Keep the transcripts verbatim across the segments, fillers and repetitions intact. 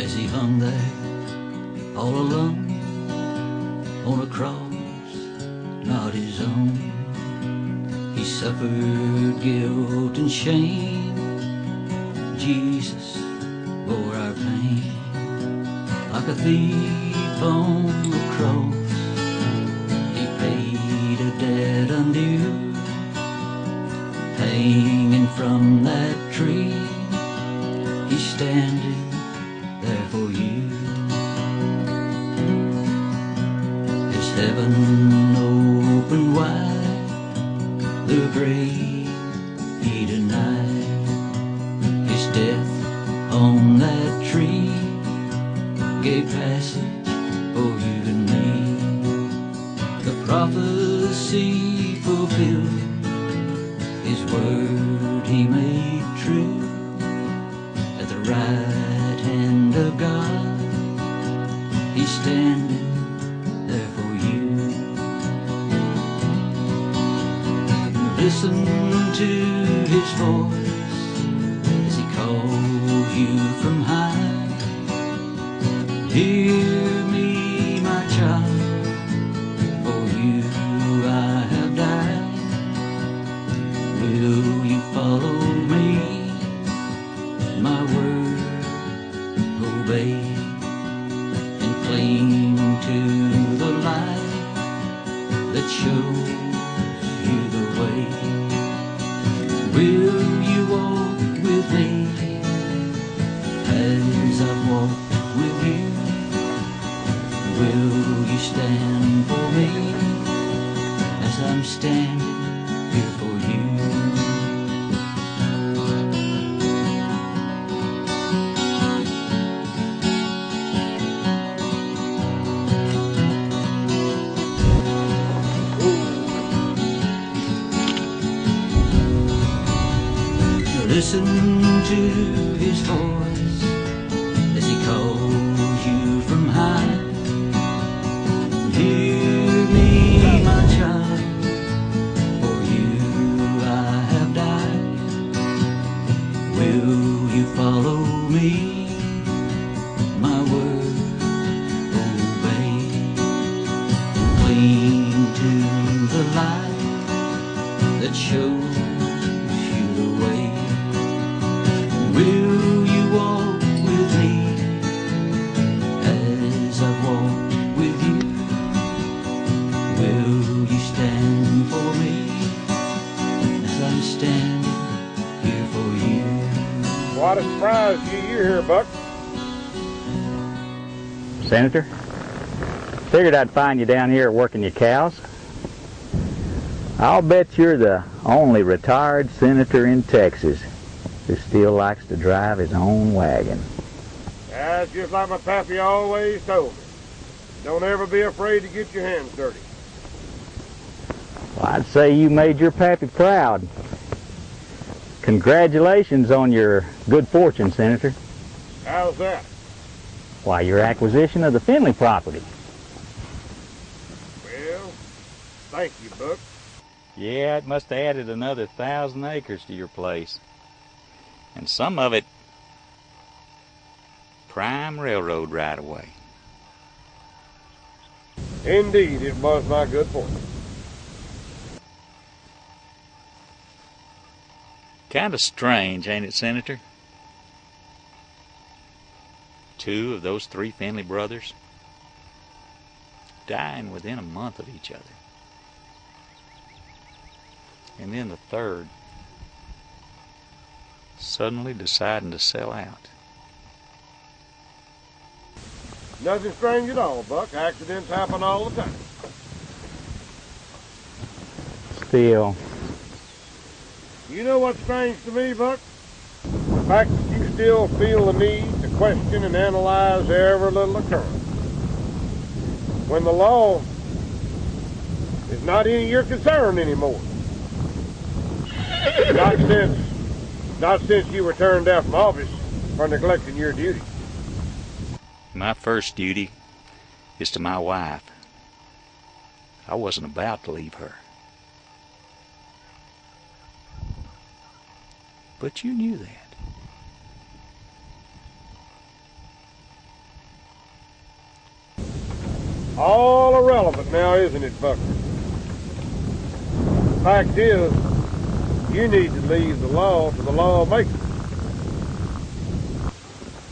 as he hung there all alone on a cross not his own. He suffered guilt and shame. Jesus bore our pain like a thief on the cross. He paid a debt undue, hanging from that tree. He's standing there for you. His heaven opened wide, the grave he denied. His death on that tree gave passage for you and me. The prophecy fulfilled, his word he made true. At the right hand of God, he's standing there for you. Listen to his voice as he calls you from high. Hear me, my child, for you I have died. Will you follow me? My word obey and cling to the light that shows you the way. Will you walk with me as I've walked with you? Will you stand for me as I'm standing here for you? Listen to his voice as he calls you from high. Hear me, my child, for you I have died. Will you follow me? My word obey. Cling to the light that shows you the way. Will you walk with me as I've walked with you? Will you stand for me as I'm standing here for you? What a surprise you you're here, Buck. Senator, figured I'd find you down here working your cows. I'll bet you're the only retired senator in Texas who still likes to drive his own wagon. That's just like my pappy always told me. Don't ever be afraid to get your hands dirty. Well, I'd say you made your pappy proud. Congratulations on your good fortune, Senator. How's that? Why, your acquisition of the Finley property. Well, thank you, Buck. Yeah, it must have added another thousand acres to your place. And some of it prime railroad right away. Indeed, it was my good fortune. Kind of strange, ain't it, Senator? Two of those three Finley brothers dying within a month of each other. And then the third suddenly deciding to sell out. Nothing strange at all, Buck. Accidents happen all the time. Still. You know what's strange to me, Buck? The fact that you still feel the need to question and analyze every little occurrence, when the law is not any of your concern anymore. Not since Not since you were turned down from office for neglecting your duty. My first duty is to my wife. I wasn't about to leave her. But you knew that. all irrelevant now, isn't it, Buck? The fact is, you need to leave the law to the lawmaker.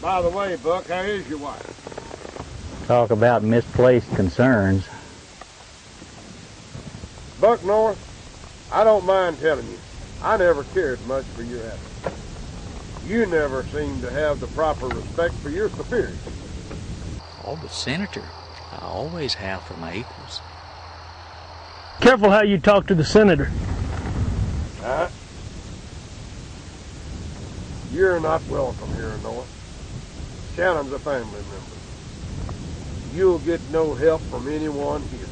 By the way, Buck, how is your wife? Talk about misplaced concerns. Buck North, I don't mind telling you, I never cared much for your attitude. You never seemed to have the proper respect for your superiors. Oh, but Senator, I always have for my equals. Careful how you talk to the Senator. Huh? You're not welcome here, North. Shannon's a family member. You'll get no help from anyone here,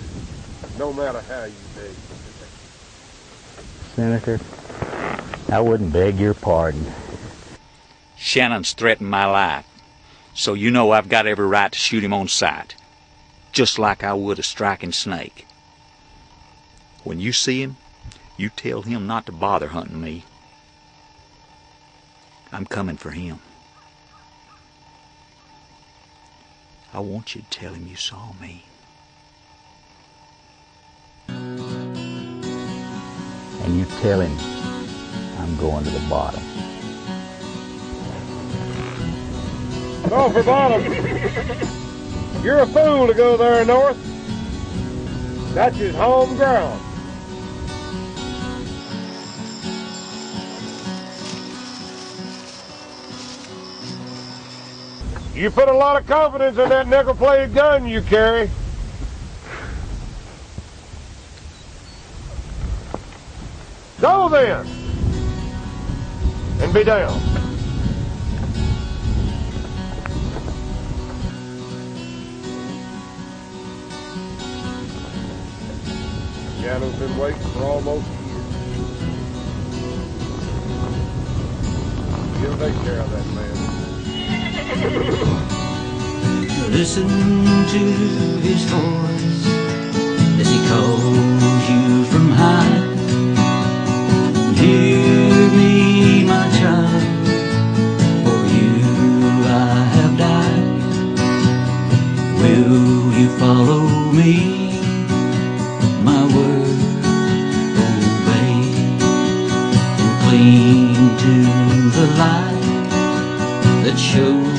no matter how you beg. Senator, I wouldn't beg your pardon. Shannon's threatened my life, so you know I've got every right to shoot him on sight, just like I would a striking snake. When you see him, you tell him not to bother hunting me. I'm coming for him. I want you to tell him you saw me. And you tell him I'm going to the bottom. Go for bottom. You're a fool to go there, North. That's his home ground. You put a lot of confidence in that nickel-plated gun you carry. Go then, and be down. Shannon's been waiting for almost a year. You'll take care of that man. Listen to his voice as he calls you from high. Hear me, my child, for you I have died. Will you follow me? My word obey, and cling to the light that shows